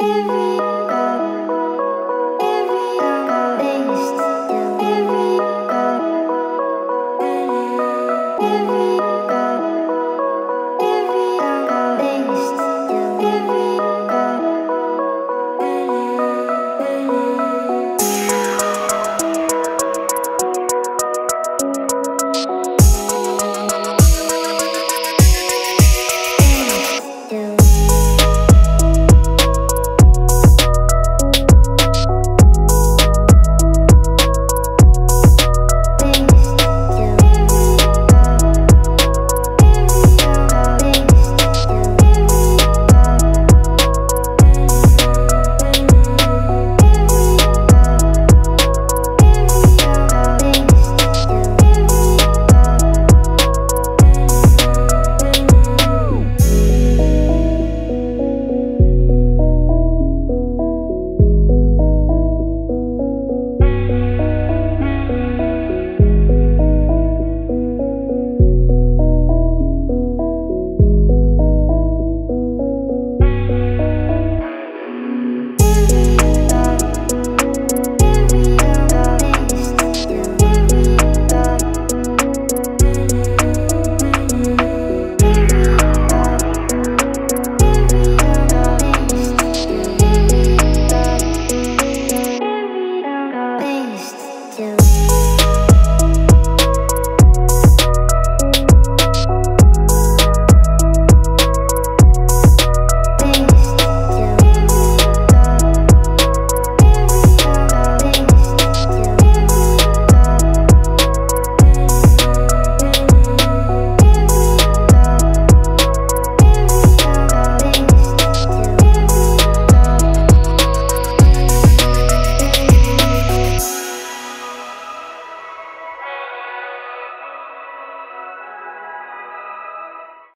Every